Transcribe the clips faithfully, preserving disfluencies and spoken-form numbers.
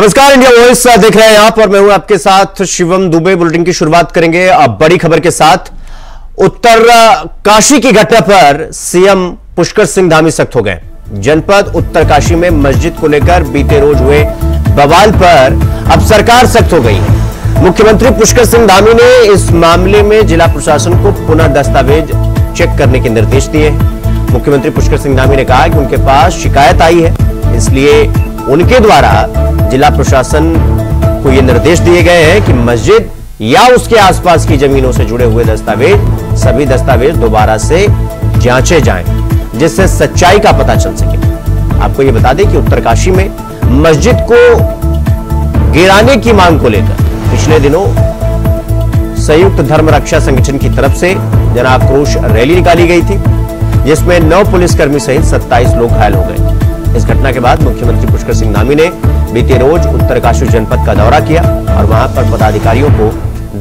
नमस्कार, India voice देख रहे हैं आप और मैं हूं आपके साथ शिवम दुबे। बुलेटिन की शुरुआत करेंगे बड़ी खबर के साथ। उत्तरकाशी की घटना पर सीएम पुष्कर सिंह धामी सख्त हो गए। जनपद उत्तरकाशी में मस्जिद को लेकर बीते रोज हुए बवाल पर अब सरकार सख्त हो गई है। मुख्यमंत्री पुष्कर सिंह धामी ने इस मामले में जिला प्रशासन को पुनः दस्तावेज चेक करने के निर्देश दिए। मुख्यमंत्री पुष्कर सिंह धामी ने कहा कि उनके पास शिकायत आई है, इसलिए उनके द्वारा जिला प्रशासन को ये निर्देश दिए गए हैं कि मस्जिद या उसके आसपास की जमीनों से जुड़े हुए दस्तावेज सभी दस्तावेज दोबारा से जांचे जाएं, जिससे सच्चाई का पता चल सके। आपको ये बता दें कि उत्तरकाशी में मस्जिद को गिराने की मांग को लेकर पिछले दिनों संयुक्त धर्म रक्षा संगठन की तरफ से जनाक्रोश रैली निकाली गई थी, जिसमें नौ पुलिसकर्मी सहित सत्ताईस लोग घायल हो गए। इस घटना के बाद मुख्यमंत्री पुष्कर सिंह धामी ने बीते रोज उत्तरकाशी जनपद का दौरा किया और वहां पर पदाधिकारियों को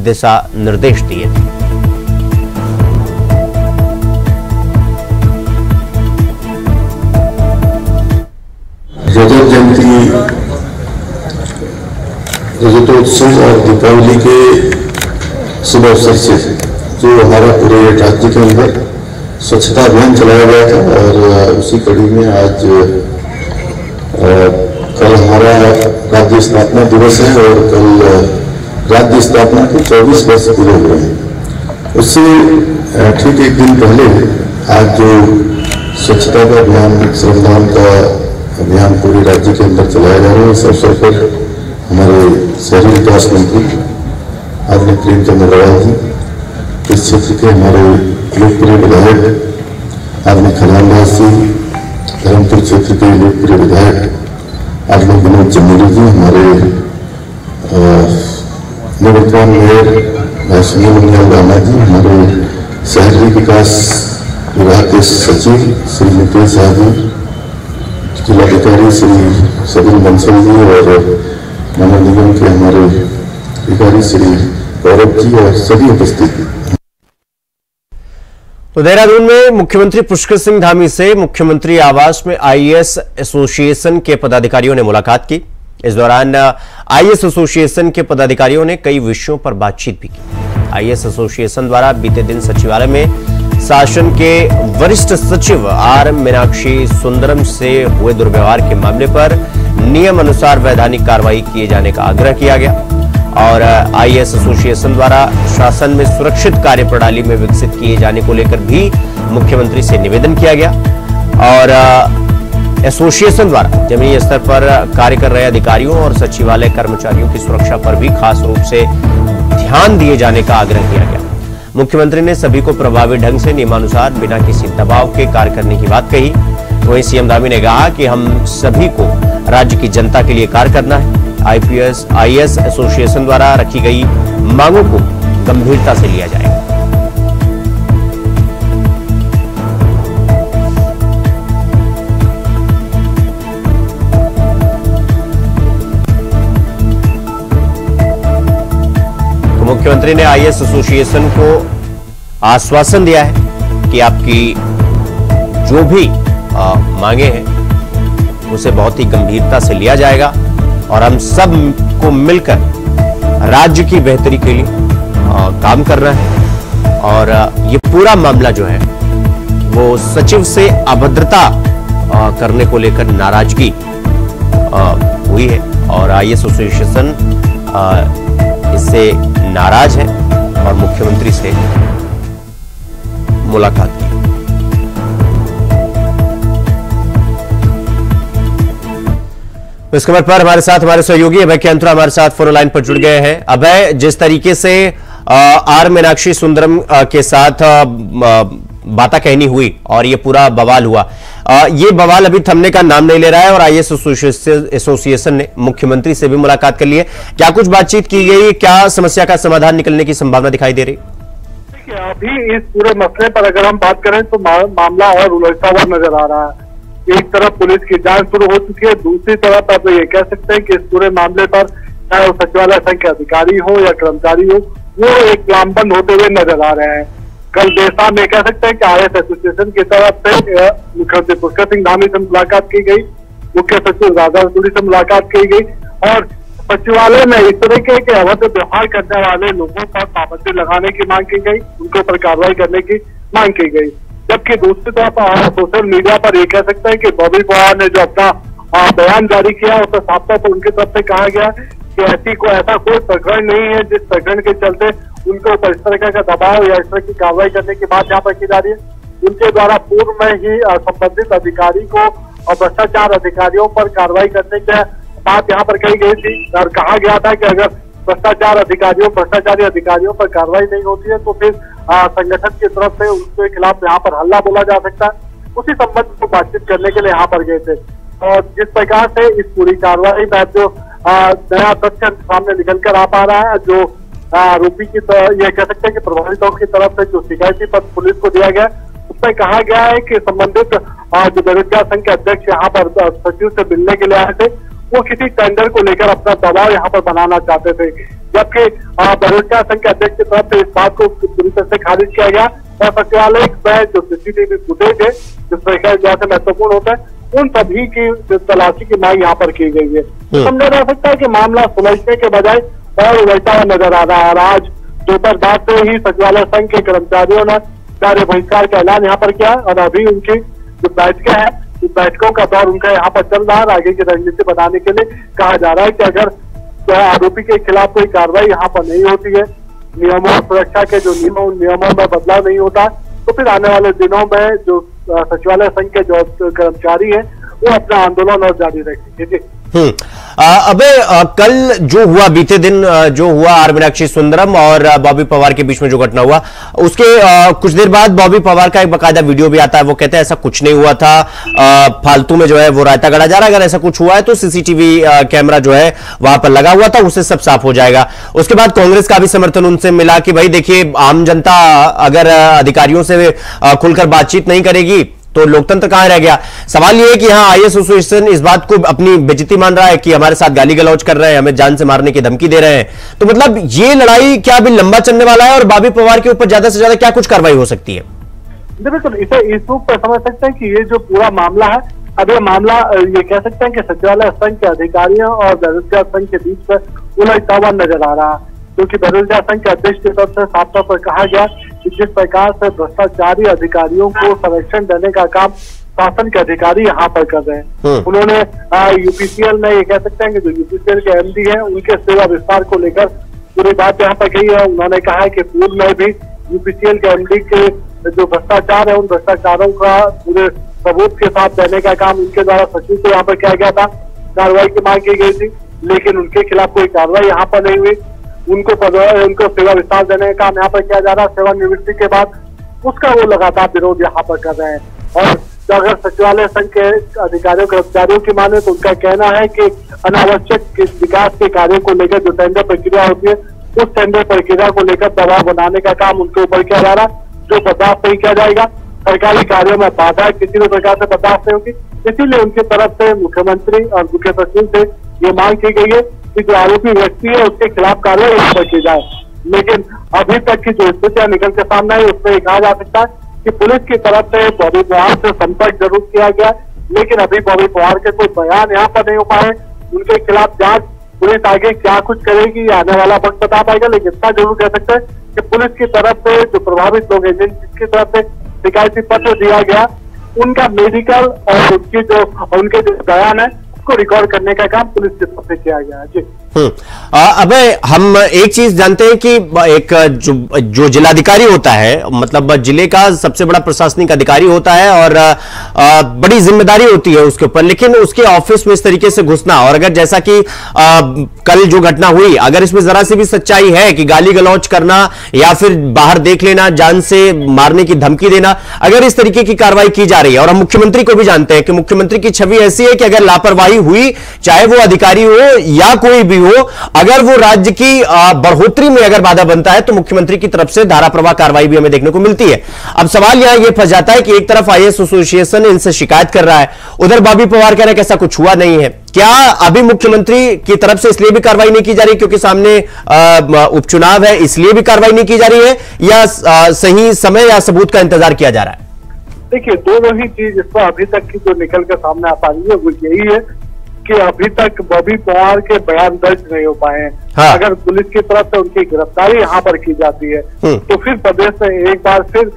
दिशा निर्देश दिए थे। रजत जयंती, रजतोत्सव और दीपावली के शुभ अवसर से जो हमारा पूरे राज्य के अंदर स्वच्छता अभियान चलाया गया था, और उसी कड़ी में आज आ, कल हमारा राज्य स्थापना दिवस है और कल राज्य स्थापना के चौबीस वर्ष पूरे हुए हैं। उससे ठीक एक दिन पहले आज जो स्वच्छता का अभियान, श्रमदान का अभियान पूरे राज्य के अंदर चलाया जा रहा है, इस अवसर पर हमारे शहरी विकास मंत्री आदरणीय प्रेमचंद अग्रवाल जी, इस क्षेत्र के हमारे लोकप्रिय विधायक आदरणीय खजानदास जी, धर्मपुर क्षेत्र के लोकप्रिय विधायक आदरणीय विनोद चंदेरी जी, हमारे निवर्तमान मेयर रामा जी, हमारे शहरी विकास विभाग के सचिव श्री नितेश शाह जी, जिलाधिकारी श्री सदन बंसल जी और नगर निगम के हमारे अधिकारी श्री गौरव जी और सभी उपस्थित। तो देहरादून में मुख्यमंत्री पुष्कर सिंह धामी से मुख्यमंत्री आवास में आई ए एस एसोसिएशन के पदाधिकारियों ने मुलाकात की। इस दौरान आई ए एस एसोसिएशन के पदाधिकारियों ने कई विषयों पर बातचीत भी की। आई ए एस एसोसिएशन द्वारा बीते दिन सचिवालय में शासन के वरिष्ठ सचिव आर एम मीनाक्षी सुंदरम से हुए दुर्व्यवहार के मामले पर नियम अनुसार वैधानिक कार्रवाई किए जाने का आग्रह किया गया और आई ए एस एसोसिएशन द्वारा शासन में सुरक्षित कार्यप्रणाली में विकसित किए जाने को लेकर भी मुख्यमंत्री से निवेदन किया गया। और एसोसिएशन द्वारा जमीनी स्तर पर कार्य कर रहे अधिकारियों और सचिवालय कर्मचारियों की सुरक्षा पर भी खास रूप से ध्यान दिए जाने का आग्रह किया गया। मुख्यमंत्री ने सभी को प्रभावी ढंग से नियमानुसार बिना किसी दबाव के कार्य करने की बात कही। वहीं सीएम धामी ने कहा कि हम सभी को राज्य की जनता के लिए कार्य करना है। I P S I A S association द्वारा रखी गई मांगों को गंभीरता से लिया जाएगा। तो मुख्यमंत्री ने आई ए एस एसोसिएशन को आश्वासन दिया है कि आपकी जो भी आ, मांगे हैं उसे बहुत ही गंभीरता से लिया जाएगा और हम सब को मिलकर राज्य की बेहतरी के लिए आ, काम करना है। और आ, ये पूरा मामला जो है वो सचिव से अभद्रता आ, करने को लेकर नाराजगी आ, हुई है और आई ए एस एसोसिएशन इससे नाराज है और मुख्यमंत्री से मुलाकात की। इस खबर पर हमारे साथ हमारे सहयोगी अभय कैंतरा हमारे साथ फोन लाइन पर जुड़ गए हैं। अभय, जिस तरीके से आर मीनाक्षी सुंदरम के साथ बाता कहनी हुई और ये पूरा बवाल हुआ, आ, ये बवाल अभी थमने का नाम नहीं ले रहा है और आई ए एस एसोसिएशन ने मुख्यमंत्री से भी मुलाकात कर ली है। क्या कुछ बातचीत की गई, क्या समस्या का समाधान निकलने की संभावना दिखाई दे रही? अभी इस पूरे मसले पर अगर हम बात करें तो मा, मामला और उलझता हुआ नजर आ रहा है। एक तरफ पुलिस की जांच शुरू हो चुकी है, दूसरी तरफ आप ये कह सकते हैं कि इस पूरे मामले पर चाहे वो सचिवालय संघ के अधिकारी हो या कर्मचारी हो, वो एक लामबंद होते हुए नजर आ रहे हैं। कल देर शाम ये कह सकते हैं कि आई ए एस एसोसिएशन की तरफ से मुख्यमंत्री पुष्कर सिंह धामी से मुलाकात की गई, मुख्य सचिव राधा रतूड़ी से मुलाकात की गई और सचिवालय में इस तरीके के अवैध व्यवहार करने वाले लोगों पर पाबंदी लगाने की मांग की गई, उनके ऊपर कार्रवाई करने की मांग की गई। जबकि दूसरी तरफ सोशल मीडिया पर ये कह सकते हैं कि बॉबी पवार ने जो अपना बयान जारी किया उसमें साफ तौर पर उनकी तरफ से कहा गया कि ऐसी को ऐसा कोई प्रकरण नहीं है जिस प्रकरण के चलते उनके ऊपर इस तरह का दबाव या इस तरह की कार्रवाई करने की बात यहाँ पर की जा रही है। उनके द्वारा पूर्व में ही संबंधित अधिकारी को और भ्रष्टाचार अधिकारियों पर कार्रवाई करने की बात यहाँ पर कही गई थी और कहा गया था कि अगर भ्रष्टाचार अधिकारियों भ्रष्टाचारी अधिकारियों पर कार्रवाई नहीं होती है तो फिर संगठन की तरफ से उनके खिलाफ यहाँ पर हल्ला बोला जा सकता है। उसी संबंध को बातचीत करने के लिए यहाँ पर गए थे और जिस प्रकार से इस पूरी कार्रवाई में जो नया तथ्य सामने निकल कर आ पा रहा है, जो आरोपी की यह कह सकते हैं कि प्रभावितों की तरफ से जो शिकायती पत्र पुलिस को दिया गया उसमें कहा गया है कि संबंधित जो बेरोजगार संघ के अध्यक्ष यहाँ पर सचिव से मिलने के लिए आए थे वो किसी टेंडर को लेकर अपना दबाव यहाँ पर बनाना चाहते थे, जबकि बेरोजगार संघ के अध्यक्ष की तरफ से इस बात को पूरी तरह से खारिज किया गया और सचिवालय में जो सीसीटीवी फुटेज है जिस प्रकार जैसे महत्वपूर्ण होता है उन सभी की तलाशी की मांग यहाँ पर की गई है। समझा जा सकता है कि मामला सुलझने के बजाय और उलटा हुआ नजर आ रहा है और आज दोपहर बाद से ही सचिवालय संघ के कर्मचारियों ने कार्य बहिष्कार का ऐलान यहाँ पर किया और अभी उनकी जो बैठकें हैं उस बैठकों का दौर उनका यहाँ पर चल रहा है। आगे की रणनीति बनाने के लिए कहा जा रहा है कि अगर तो आरोपी के खिलाफ कोई कार्रवाई यहाँ पर नहीं होती है, नियमों सुरक्षा के जो नियम उन नियमों में बदलाव नहीं होता तो फिर आने वाले दिनों में जो सचिवालय संघ के जो कर्मचारी हैं वो अपना आंदोलन और जारी रखेंगे। जी हम्म अबे कल जो हुआ बीते दिन जो हुआ आर मीनाक्षी सुंदरम और बॉबी पवार के बीच में जो घटना हुआ उसके आ, कुछ देर बाद बॉबी पवार का एक बकायदा वीडियो भी आता है। वो कहते हैं ऐसा कुछ नहीं हुआ था, आ, फालतू में जो है वो रायता गढ़ा जा रहा है, अगर ऐसा कुछ हुआ है तो सीसीटीवी कैमरा जो है वहां पर लगा हुआ था उससे सब साफ हो जाएगा। उसके बाद कांग्रेस का भी समर्थन उनसे मिला कि भाई देखिए आम जनता अगर अधिकारियों से खुलकर बातचीत नहीं करेगी तो लोकतंत्र कहां रह गया। सवाल यह है कि यहां आई ए एस एसोसिएशन इस बात को अपनी बेइज्जती मान रहा है कि हमारे साथ गाली गलौज कर रहे हैं, हमें जान से मारने की धमकी दे रहे हैं, तो मतलब ये लड़ाई क्या अभी लंबा चलने वाला है और बॉबी पवार के ऊपर ज्यादा से ज्यादा क्या कुछ कार्रवाई हो सकती है? बिल्कुल इसे इस रूप पर समझ सकते हैं कि ये जो पूरा मामला है अब ये मामला ये कह सकते हैं कि सचिवालय संघ के अधिकारियों और बेरोजगार संघ के बीच में उलझता हुआ नजर आ रहा है, क्योंकि बेरोजगार संघ के अध्यक्ष के तौर से साफ तौर पर कहा गया कि जिस प्रकार से भ्रष्टाचारी अधिकारियों को संरक्षण देने का काम शासन के अधिकारी यहाँ पर कर रहे हैं। उन्होंने यूपीसीएल में ये कह सकते हैं कि जो यूपीसीएल के एमडी हैं उनके सेवा विस्तार को लेकर पूरी बात यहाँ पर कही है। उन्होंने कहा है कि पूर्व में भी यूपीसीएल के एमडी के जो भ्रष्टाचार है उन भ्रष्टाचारों का पूरे सबूत के साथ देने का काम उनके द्वारा सचिव को यहाँ पर किया गया था, कार्रवाई की मांग की गई थी लेकिन उनके खिलाफ कोई कार्रवाई यहाँ पर नहीं हुई। उनको उनको सेवा विस्तार देने का काम यहाँ पर किया जा रहा है, सेवानिवृत्ति के बाद उसका वो लगातार विरोध यहाँ पर कर रहे हैं। और अगर सचिवालय संघ के अधिकारियों कर्मचारियों की माने तो उनका कहना है कि अनावश्यक विकास के कार्यों को लेकर जो टेंडर प्रक्रिया होती है उस टेंडर प्रक्रिया को लेकर दबाव बनाने का काम उनके ऊपर किया जा रहा है, जो बर्दाश्त नहीं किया जाएगा। सरकारी कार्यों में बाधा किसी भी प्रकार से बर्दाश्त नहीं होगी, इसीलिए उनकी तरफ से मुख्यमंत्री और मुख्य सचिव से ये मांग की गई है कि जो आरोपी व्यक्ति है उसके खिलाफ कार्रवाई यहाँ पर की जाए। लेकिन अभी तक की जो स्थितियां निकल के सामने आई उसमें ये कहा जा सकता है कि पुलिस की तरफ से बॉबी पवार से संपर्क जरूर किया गया लेकिन अभी बॉबी पवार के कोई बयान यहाँ पर नहीं हो पाए। उनके खिलाफ जांच पुलिस आगे क्या कुछ करेगी आने वाला वक्त बता पाएगा, लेकिन इतना जरूर कह सकते हैं कि पुलिस की तरफ से जो प्रभावित लोग हैं जिनकी तरफ से शिकायती पत्र दिया गया उनका मेडिकल और उनकी जो उनके जो बयान है को रिकॉर्ड करने का काम पुलिस के तरफ से किया गया। जी अबे हम एक चीज जानते हैं कि एक जो, जो जिलाधिकारी होता है मतलब जिले का सबसे बड़ा प्रशासनिक अधिकारी होता है और आ, बड़ी जिम्मेदारी होती है उसके ऊपर, लेकिन उसके ऑफिस में इस तरीके से घुसना और अगर जैसा कि आ, कल जो घटना हुई अगर इसमें जरा सी भी सच्चाई है कि गाली गलौज करना या फिर बाहर देख लेना, जान से मारने की धमकी देना, अगर इस तरीके की कार्रवाई की जा रही है और हम मुख्यमंत्री को भी जानते हैं कि मुख्यमंत्री की छवि ऐसी है कि अगर लापरवाही हुई चाहे वो अधिकारी हो या कोई भी हो अगर वो राज्य की बढ़ोतरी में अगर बाधा बनता है तो मुख्यमंत्री की तरफ से धारा प्रवाह कार्रवाई भी हमें देखने को मिलती है। अब सवाल यहां ये फंस जाता है कि एक तरफ आई ए एस एसोसिएशन इनसे शिकायत कर रहा है, उधर बॉबी पवार कह रहे हैं कि ऐसा कुछ हुआ नहीं है। क्या अभी मुख्यमंत्री की तरफ से इसलिए भी कार्रवाई नहीं की जा रही क्योंकि सामने उपचुनाव है इसलिए भी कार्रवाई नहीं की जा रही है या सही समय या सबूत का इंतजार किया जा रहा है? देखिए दोनों ही चीज इसमें अभी तक की जो निकल कर सामने आ पा रही है वो यही है कि अभी तक बॉबी पवार के बयान दर्ज नहीं हो पाए हैं। हाँ। अगर पुलिस की तरफ से उनकी गिरफ्तारी यहाँ पर की जाती है तो फिर प्रदेश में एक बार फिर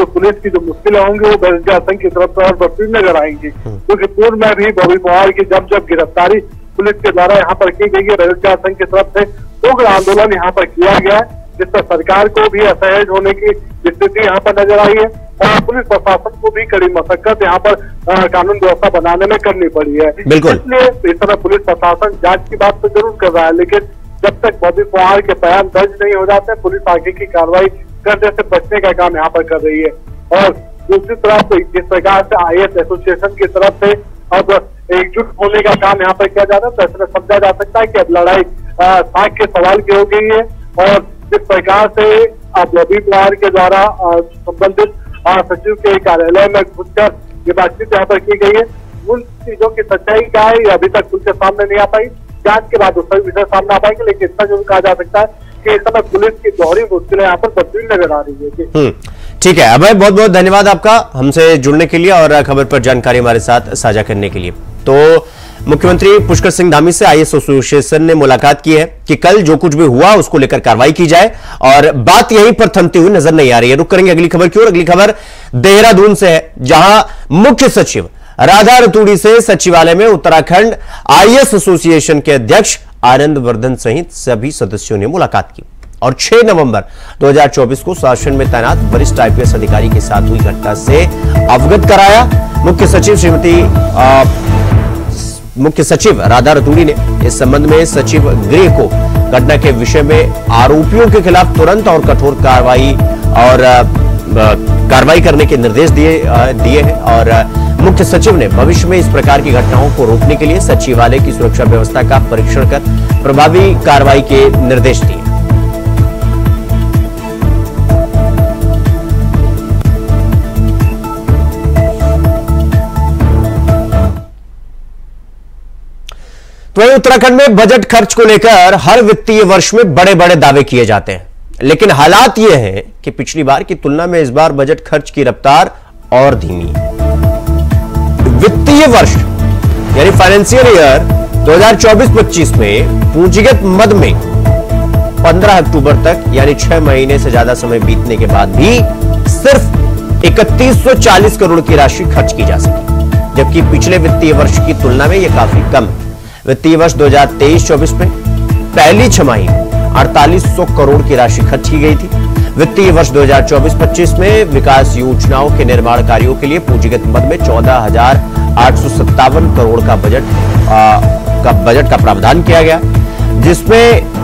जो पुलिस की जो मुश्किलें होंगी वो बृजधर की तरफ से और बढ़ती नजर आएंगी, क्योंकि तो पूर्व में भी बॉबी पवार की जब जब गिरफ्तारी पुलिस के द्वारा यहाँ पर की गई है, बृजधर की तरफ से उग्र आंदोलन यहाँ पर किया गया है, जिससे सरकार को भी असहज होने की स्थिति यहाँ पर नजर आई है और पुलिस प्रशासन को भी कड़ी मशक्कत यहाँ पर आ, कानून व्यवस्था बनाने में करनी पड़ी है। इसलिए इस तरह पुलिस प्रशासन जांच की बात तो जरूर कर रहा है, लेकिन जब तक बॉबी पवार के बयान दर्ज नहीं हो जाते पुलिस आगे की कार्रवाई करने से बचने का काम यहाँ पर कर रही है। और दूसरी तरफ जिस प्रकार से आई ए एस एसोसिएशन की तरफ से अब एकजुट होने का काम यहाँ पर किया जा रहा है, तो इसमें समझा जा सकता है कि अब लड़ाई साख के सवाल की हो गई है। और जिस प्रकार से अब बॉबी पवार के द्वारा संबंधित सचिव के कार्यालय में घुसकर ये बातचीत यहाँ पर की गई है, उन चीजों की सच्चाई क्या है अभी तक खुद के सामने नहीं आ पाई। जांच के बाद उस सभी विषय सामने आ पाएंगे, लेकिन इतना जरूर कहा जा सकता है कि इस समय पुलिस की दोहरी मुश्किलें यहाँ पर बदली नजर आ रही है। ठीक है अभय, बहुत बहुत धन्यवाद आपका हमसे जुड़ने के लिए और खबर पर जानकारी हमारे साथ साझा करने के लिए। तो मुख्यमंत्री पुष्कर सिंह धामी से आई ए एस एसोसिएशन ने मुलाकात की है कि कल जो कुछ भी हुआ उसको लेकर कार्रवाई की जाए और बात यहीं पर थमती हुई नजर नहीं आ रही है। रुक करेंगे अगली खबर की ओर। अगली खबर देहरादून से है, जहां मुख्य सचिव राधा रतूड़ी से सचिवालय में Uttarakhand I A S association के अध्यक्ष आनंद वर्धन सहित सभी सदस्यों ने मुलाकात की और छह नवंबर दो हजार चौबीस को शासन में तैनात वरिष्ठ आई पी एस अधिकारी के साथ हुई घटना से अवगत कराया। मुख्य सचिव श्रीमती मुख्य सचिव राधा रतूड़ी ने इस संबंध में सचिव गृह को घटना के विषय में आरोपियों के खिलाफ तुरंत और कठोर कार्रवाई और कार्रवाई करने के निर्देश दिए दिए हैं और मुख्य सचिव ने भविष्य में इस प्रकार की घटनाओं को रोकने के लिए सचिवालय की सुरक्षा व्यवस्था का परीक्षण कर प्रभावी कार्रवाई के निर्देश दिए। तो उत्तराखंड में बजट खर्च को लेकर हर वित्तीय वर्ष में बड़े बड़े दावे किए जाते हैं, लेकिन हालात यह है कि पिछली बार की तुलना में इस बार बजट खर्च की रफ्तार और धीमी है। वित्तीय वर्ष यानी फाइनेंशियल ईयर दो हजार चौबीस पच्चीस में पूंजीगत मद में पंद्रह अक्टूबर तक यानी छह महीने से ज्यादा समय बीतने के बाद भी सिर्फ इकतीस सौ चालीस करोड़ की राशि खर्च की जा सकी, जबकि पिछले वित्तीय वर्ष की तुलना में यह काफी कम है। वित्तीय वर्ष दो हजार तेईस चौबीस में पहली छमाही अड़तालीस सौ करोड़ की राशि खर्च की गई थी। वित्तीय वर्ष दो हजार चौबीस पच्चीस में विकास योजनाओं के निर्माण कार्यों के लिए पूंजीगत मद में चौदह हजार आठ सौ सत्तावन करोड़ का बजट का बजट का प्रावधान किया गया, जिसमें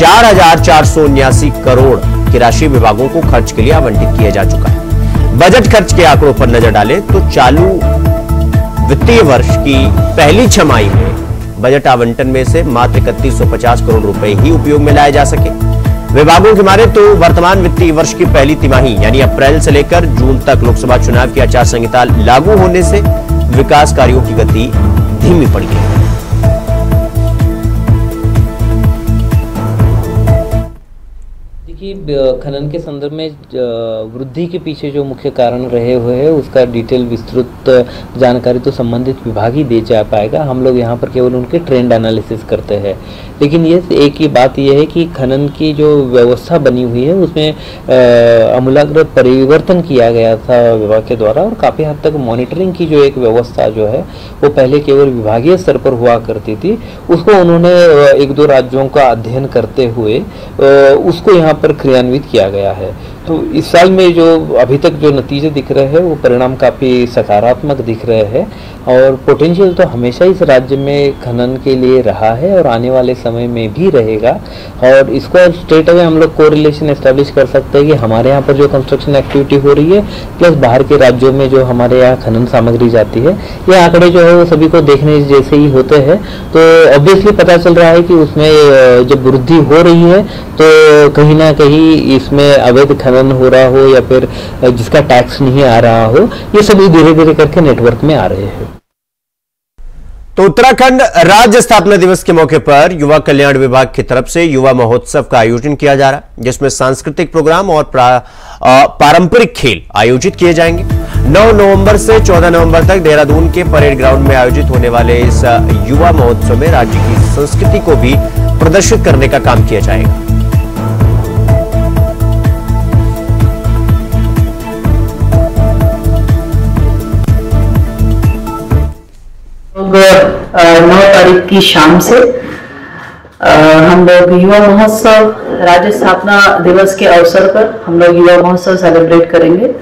चार हजार चार सौ उन्यासी करोड़ की राशि विभागों को खर्च के लिए आवंटित किया जा चुका है। बजट खर्च के आंकड़ों पर नजर डालें तो चालू वित्तीय वर्ष की पहली छमाही में बजट आवंटन में से मात्र इकतीस सौ पचास करोड़ रुपए ही उपयोग में लाए जा सके। विभागों की माने तो वर्तमान वित्तीय वर्ष की पहली तिमाही यानी अप्रैल से लेकर जून तक लोकसभा चुनाव की आचार संहिता लागू होने से विकास कार्यों की गति धीमी पड़ गई। देखिए, खनन के संदर्भ में वृद्धि के पीछे जो मुख्य कारण रहे हुए हैं उसका डिटेल विस्तृत जानकारी तो संबंधित विभाग ही दे जा पाएगा। हम लोग यहाँ पर केवल उनके ट्रेंड एनालिसिस करते हैं, लेकिन ये एक ही बात यह है कि खनन की जो व्यवस्था बनी हुई है उसमें आमूलाग्र परिवर्तन किया गया था विभाग के द्वारा और काफ़ी हद तक मॉनिटरिंग की जो एक व्यवस्था जो है वो पहले केवल विभागीय स्तर पर हुआ करती थी, उसको उन्होंने एक दो राज्यों का अध्ययन करते हुए उसको यहाँ पर क्रियान्वित किया गया है। तो इस साल में जो अभी तक जो नतीजे दिख रहे हैं वो परिणाम काफ़ी सकारात्मक दिख रहे हैं और पोटेंशियल तो हमेशा इस राज्य में खनन के लिए रहा है और आने वाले समय में भी रहेगा। और इसको स्ट्रेट अवे हम लोग कोरिलेशन एस्टेब्लिश कर सकते हैं कि हमारे यहाँ पर जो कंस्ट्रक्शन एक्टिविटी हो रही है प्लस बाहर के राज्यों में जो हमारे यहाँ खनन सामग्री जाती है, ये आंकड़े जो है वो सभी को देखने जैसे ही होते हैं। तो ऑब्वियसली पता चल रहा है कि उसमें जब वृद्धि हो रही है तो कहीं ना कहीं इसमें अवैध हो रहा हो या फिर जिसका टैक्स नहीं आ रहा हो, ये सभी धीरे धीरे करके नेटवर्क में आ रहे हैं। तो उत्तराखंड राज्य स्थापना दिवस के मौके पर युवा कल्याण विभाग की तरफ से युवा महोत्सव का आयोजन किया जा रहा है, जिसमें सांस्कृतिक प्रोग्राम और पारंपरिक खेल आयोजित किए जाएंगे। नौ नवंबर से चौदह नवंबर तक देहरादून के परेड ग्राउंड में आयोजित होने वाले इस युवा महोत्सव में राज्य की संस्कृति को भी प्रदर्शित करने का काम किया जाएगा। नौ तारीख की शाम से हम लोग युवा महोत्सव राज्य स्थापना दिवस के अवसर पर हम लोग युवा महोत्सव सेलिब्रेट करेंगे।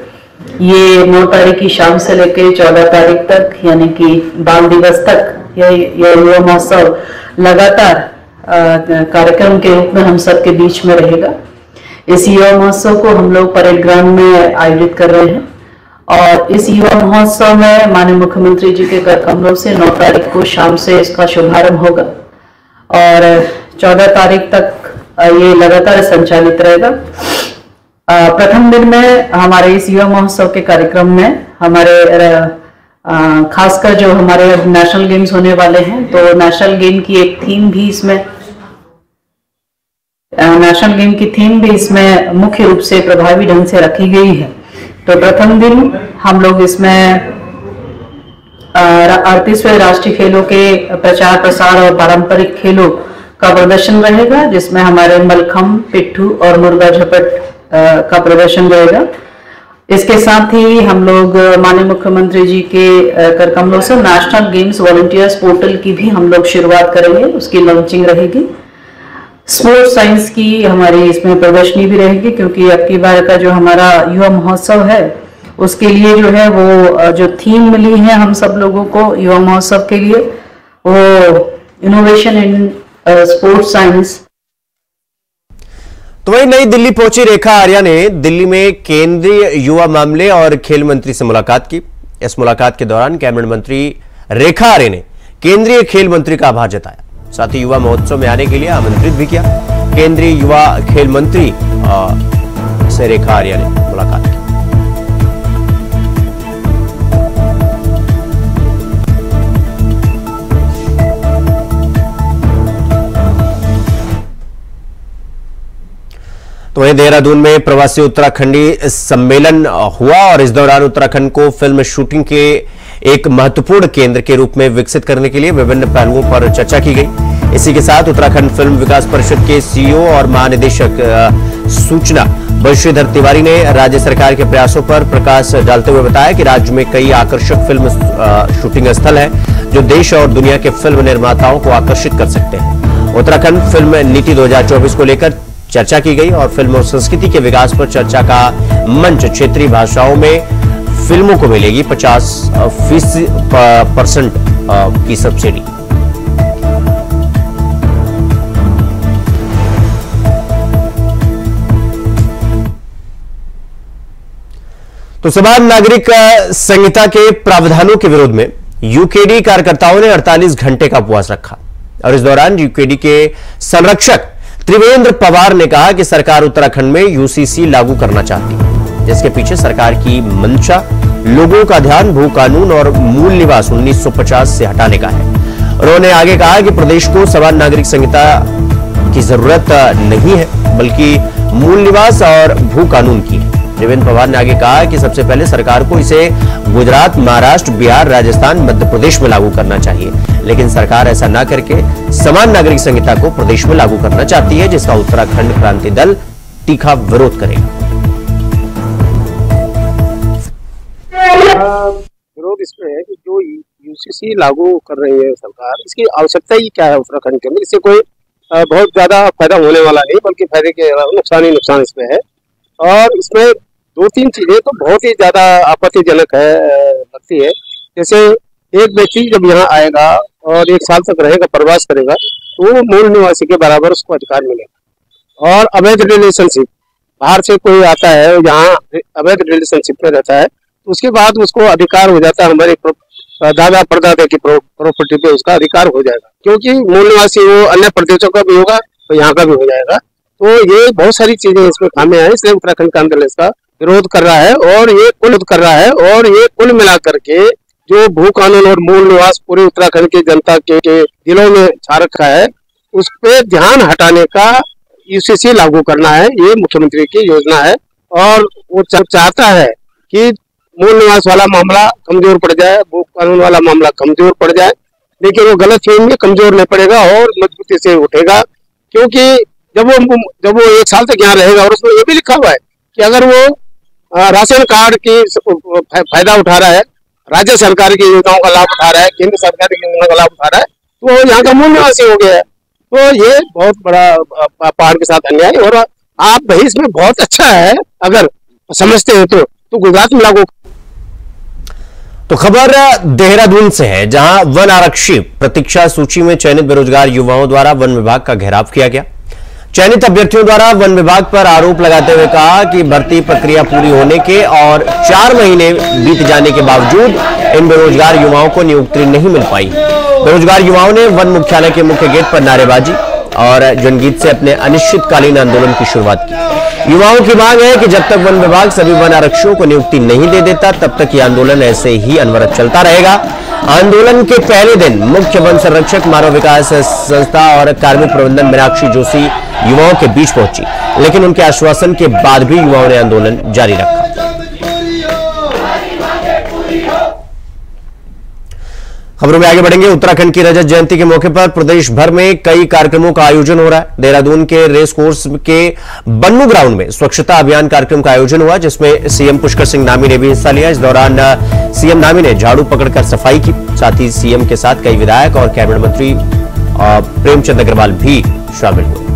ये नौ तारीख की शाम से लेकर चौदह तारीख तक यानी कि बाल दिवस तक यह युवा महोत्सव लगातार कार्यक्रम के रूप में हम सबके बीच में रहेगा। इस युवा महोत्सव को हम लोग परेड ग्राउंड में आयोजित कर रहे हैं और इस युवा महोत्सव में माननीय मुख्यमंत्री जी के कमरों से नौ तारीख को शाम से इसका शुभारंभ होगा और चौदह तारीख तक ये लगातार संचालित रहेगा। प्रथम दिन में हमारे इस युवा महोत्सव के कार्यक्रम में हमारे खासकर जो हमारे नेशनल गेम्स होने वाले हैं तो नेशनल गेम की एक थीम भी इसमें नेशनल गेम की थीम भी इसमें मुख्य रूप से प्रभावी ढंग से रखी गई है। तो प्रथम दिन हम लोग इसमें अड़तीसवें राष्ट्रीय खेलों के प्रचार प्रसार और पारंपरिक खेलों का प्रदर्शन रहेगा जिसमें हमारे मलखम, पिट्ठू और मुर्गा झपट का प्रदर्शन रहेगा। इसके साथ ही हम लोग माननीय मुख्यमंत्री जी के कर कमलों से नेशनल गेम्स वॉलंटियर्स पोर्टल की भी हम लोग शुरुआत करेंगे, उसकी लॉन्चिंग रहेगी। स्पोर्ट्स साइंस की हमारी इसमें प्रदर्शनी भी रहेगी क्योंकि अब की बार का जो हमारा युवा महोत्सव है उसके लिए जो है वो जो थीम मिली है हम सब लोगों को युवा महोत्सव के लिए वो इनोवेशन इन स्पोर्ट्स साइंस। तो वही नई दिल्ली पहुंची रेखा आर्य ने दिल्ली में केंद्रीय युवा मामले और खेल मंत्री से मुलाकात की। इस मुलाकात के दौरान कैबिनेट मंत्री रेखा आर्य ने केंद्रीय खेल मंत्री का आभार जताया, साथ ही युवा महोत्सव में आने के लिए आमंत्रित भी किया। केंद्रीय युवा खेल मंत्री से रेखा आर्य ने मुलाकात की। तो वहीं देहरादून में प्रवासी उत्तराखंडी सम्मेलन हुआ और इस दौरान उत्तराखंड को फिल्म शूटिंग के एक महत्वपूर्ण केंद्र के रूप में विकसित करने के लिए विभिन्न पहलुओं पर चर्चा की गई। इसी के साथ उत्तराखंड फिल्म विकास परिषद के सीईओ और महानिदेशक सूचना बृजधर तिवारी ने राज्य सरकार के प्रयासों पर प्रकाश डालते हुए बताया कि राज्य में कई आकर्षक फिल्म शूटिंग स्थल हैं जो देश और दुनिया के फिल्म निर्माताओं को आकर्षित कर सकते हैं। उत्तराखंड फिल्म नीति दो हजार चौबीस को लेकर चर्चा की गई और फिल्म और संस्कृति के विकास पर चर्चा का मंच क्षेत्रीय भाषाओं में फिल्मों को मिलेगी पचास फीसदी की सब्सिडी। तो समान नागरिक संहिता के प्रावधानों के विरोध में यूकेडी कार्यकर्ताओं ने अड़तालीस घंटे का उपवास रखा और इस दौरान यूकेडी के संरक्षक त्रिवेंद्र पवार ने कहा कि सरकार उत्तराखंड में यूसीसी लागू करना चाहती है, जिसके पीछे सरकार की मंशा लोगों का ध्यान भू कानून और मूल निवास उन्नीस सौ पचास से हटाने का है। उन्होंने आगे कहा कि प्रदेश को समान नागरिक संहिता की जरूरत नहीं है बल्कि मूल निवास और भू कानून की है। त्रिवेंद्र पवार ने आगे कहा कि सबसे पहले सरकार को इसे गुजरात, महाराष्ट्र, बिहार, राजस्थान, मध्य प्रदेश में लागू करना चाहिए, लेकिन सरकार ऐसा ना करके समान नागरिक संहिता को प्रदेश में लागू करना चाहती है, जिसका उत्तराखंड क्रांति दल तीखा विरोध करेगा। विरोध इसमें है कि जो यूसीसी लागू कर रही है सरकार, इसकी आवश्यकता ही क्या है उत्तराखंड के अंदर। इससे कोई बहुत ज्यादा फायदा होने वाला नहीं, बल्कि फायदे के नुकसान ही नुकसान इसमें है। और इसमें दो तीन चीजें तो बहुत ही ज्यादा आपत्तिजनक है लगती है। जैसे एक व्यक्ति जब यहाँ आएगा और एक साल तक रहेगा, प्रवास करेगा, तो मूल निवासी के बराबर उसको अधिकार मिलेगा। और अवैध रिलेशनशिप, बाहर से कोई आता है यहाँ अवैध रिलेशनशिप में रहता है, तो उसके बाद उसको अधिकार हो जाता है हमारे दादा परदादा की प्रॉपर्टी पे उसका अधिकार हो जाएगा, क्योंकि मूल निवासी वो अन्य प्रदेशों का भी होगा तो यहाँ का भी हो जाएगा। तो ये बहुत सारी चीजें इसमें खामियां हैं, इसलिए उत्तराखंड का आंदोलन इसका विरोध कर रहा है और ये कुल कर रहा है। और ये कुल मिलाकर के जो भू कानून और मूल निवास पूरे उत्तराखंड की जनता के, के दिलों में छा रखा है, उस पे ध्यान हटाने का यूसीसी लागू करना है, ये मुख्यमंत्री की योजना है। और वो चाहता है कि मूल निवास वाला मामला कमजोर पड़ जाए, भूख कानून वाला मामला कमजोर पड़ जाए, लेकिन वो गलत फहमी में कमजोर नहीं पड़ेगा और मजबूती से उठेगा। क्योंकि जब वो जब वो एक साल तक यहाँ रहेगा और उसमें ये भी लिखा हुआ है कि अगर वो राशन कार्ड की फायदा उठा रहा है, राज्य सरकार की योजनाओं का लाभ उठा रहा है, केंद्र सरकार की योजनाओं का लाभ उठा रहा है, तो वो यहाँ का मूल निवासी हो गया है। तो ये बहुत बड़ा पहाड़ के साथ अन्याय, और आप भाई इसमें बहुत अच्छा है अगर समझते हो तो, तो गुजरात में लागू। तो खबर देहरादून से है, जहां वन आरक्षी प्रतीक्षा सूची में चयनित बेरोजगार युवाओं द्वारा वन विभाग का घेराव किया गया। चयनित अभ्यर्थियों द्वारा वन विभाग पर आरोप लगाते हुए कहा कि भर्ती प्रक्रिया पूरी होने के और चार महीने बीत जाने के बावजूद इन बेरोजगार युवाओं को नियुक्ति नहीं मिल पाई। बेरोजगार युवाओं ने वन मुख्यालय के मुख्य गेट पर नारेबाजी और जनगीत से अपने अनिश्चितकालीन आंदोलन की शुरुआत की। युवाओं की मांग है कि जब तक वन विभाग सभी वन आरक्षियों को नियुक्ति नहीं दे देता तब तक ये आंदोलन ऐसे ही अनवरत चलता रहेगा। आंदोलन के पहले दिन मुख्य वन संरक्षक, मानव विकास संस्था और कार्मिक प्रबंधन मीनाक्षी जोशी युवाओं के बीच पहुंची, लेकिन उनके आश्वासन के बाद भी युवाओं ने आंदोलन जारी रखा। खबरों में आगे बढ़ेंगे। उत्तराखंड की रजत जयंती के मौके पर प्रदेश भर में कई कार्यक्रमों का आयोजन हो रहा है। देहरादून के रेस कोर्स के बन्नू ग्राउंड में स्वच्छता अभियान कार्यक्रम का आयोजन हुआ, जिसमें सीएम पुष्कर सिंह धामी ने भी हिस्सा लिया। इस दौरान सीएम धामी ने झाड़ू पकड़कर सफाई की, साथ ही सीएम के साथ कई विधायक और कैबिनेट मंत्री प्रेमचंद अग्रवाल भी शामिल हुए।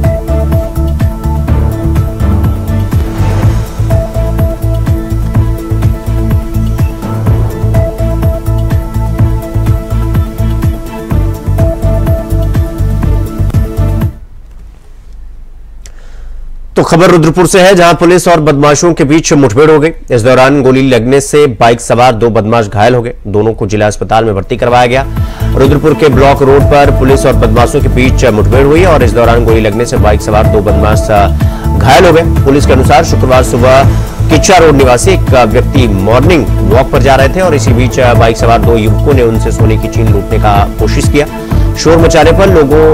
तो खबर रुद्रपुर से है, जहां पुलिस और बदमाशों के बीच मुठभेड़ हो गई। इस दौरान गोली लगने से बाइक सवार दो बदमाश घायल हो गए, दोनों को जिला अस्पताल में भर्ती करवाया गया। रुद्रपुर के ब्लॉक रोड पर पुलिस और बदमाशों के बीच मुठभेड़ हुई और इस दौरान गोली लगने से बाइक सवार दो बदमाश घायल हो गए। पुलिस के अनुसार शुक्रवार सुबह किच्चा रोड निवासी एक व्यक्ति मॉर्निंग वॉक पर जा रहे थे और इसी बीच बाइक सवार दो युवकों ने उनसे सोने की चीन लूटने का कोशिश किया। शोर मचाने पर लोगों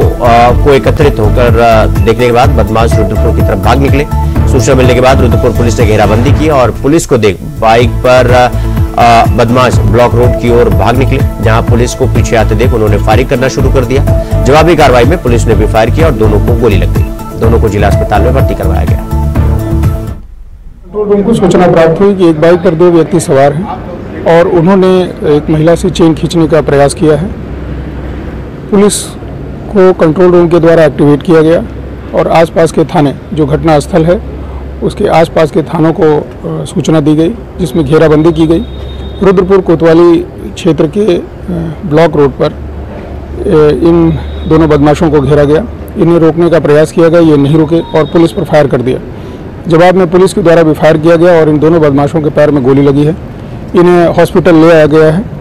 को एकत्रित होकर देखने के बाद बदमाश रुद्रपुर की तरफ भाग निकले। सूचना मिलने के बाद रुद्रपुर पुलिस ने घेराबंदी की और पुलिस को देख बाइक पर बदमाश ब्लॉक रोड की ओर भाग निकले, जहां पुलिस को पीछे आते देख उन्होंने फायरिंग करना शुरू कर दिया। जवाबी कार्रवाई में पुलिस ने भी फायर किया और दोनों को गोली लग गई। दोनों को जिला अस्पताल में भर्ती करवाया गया। कंट्रोल रूम को सूचना प्राप्त हुई कि एक बाइक पर दो व्यक्ति सवार हैं और उन्होंने एक महिला से चेन खींचने का प्रयास किया है। पुलिस को कंट्रोल रूम के द्वारा एक्टिवेट किया गया और आसपास के थाने, जो घटना स्थल है उसके आसपास के थानों को सूचना दी गई, जिसमें घेराबंदी की गई। रुद्रपुर कोतवाली क्षेत्र के ब्लॉक रोड पर इन दोनों बदमाशों को घेरा गया। इन्हें रोकने का प्रयास किया गया, ये नहीं रुके और पुलिस पर फायर कर दिया। जवाब में पुलिस के द्वारा भी फायर किया गया और इन दोनों बदमाशों के पैर में गोली लगी है। इन्हें हॉस्पिटल ले आया गया है।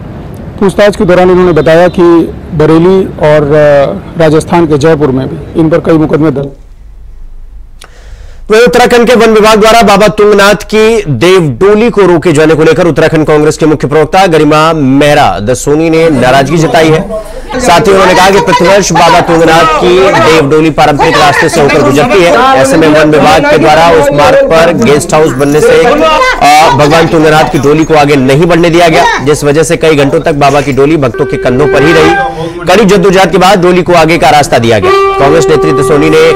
पूछताछ के दौरान इन्होंने बताया कि बरेली और राजस्थान के जयपुर में भी इन पर कई मुकदमे दर्ज। वहीं उत्तराखंड के वन विभाग द्वारा बाबा तुंगनाथ की देवडोली को रोके जाने को लेकर उत्तराखंड कांग्रेस के मुख्य प्रवक्ता गरिमा मेहरा दसोनी ने नाराजगी जताई है। साथ ही उन्होंने कहा कि प्रतिवर्ष बाबा तुंगनाथ की देवडोली पारंपरिक रास्ते से होकर गुजरती है। ऐसे में वन विभाग के द्वारा उस मार्ग पर गेस्ट हाउस बनने से भगवान तुंगनाथ की डोली को आगे नहीं बढ़ने दिया गया, जिस वजह से कई घंटों तक बाबा की डोली भक्तों के कंधों पर ही रही। कड़ी जद्दोजहद के बाद डोली को आगे का रास्ता दिया गया। कांग्रेस नेत्री दसोनी ने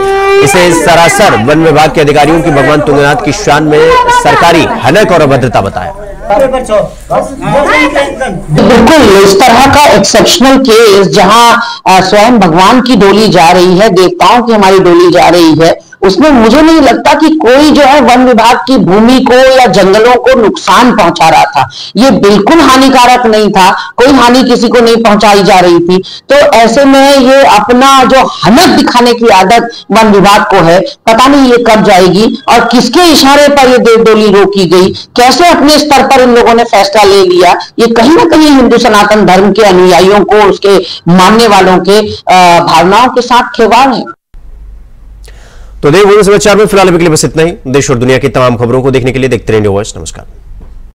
इसे सरासर वन विभाग के अधिकारियों की भगवान तुंगनाथ की शान में सरकारी हनक और अभद्रता बताया। बिल्कुल इस तरह का एक्सेप्शनल केस जहां स्वयं भगवान की डोली जा रही है, देवताओं की हमारी डोली जा रही है, उसमें मुझे नहीं लगता कि कोई जो है वन विभाग की भूमि को या जंगलों को नुकसान पहुंचा रहा था। ये बिल्कुल हानिकारक नहीं था, कोई हानि किसी को नहीं पहुंचाई जा रही थी। तो ऐसे में ये अपना जो हनक दिखाने की आदत वन विभाग को है, पता नहीं ये कब जाएगी और किसके इशारे पर ये देवडोली रोकी गई, कैसे अपने स्तर पर इन लोगों ने फैसला ले लिया। ये कहीं ना कहीं हिंदू सनातन धर्म के अनुयायियों को, उसके मानने वालों के भावनाओं के साथ खिलवाड़ है। तो देवभूमि समाचार में फिलहाल के लिए बस इतना ही। देश और दुनिया की तमाम खबरों को देखने के लिए देखते रहिए इंडिया वॉइस। नमस्कार।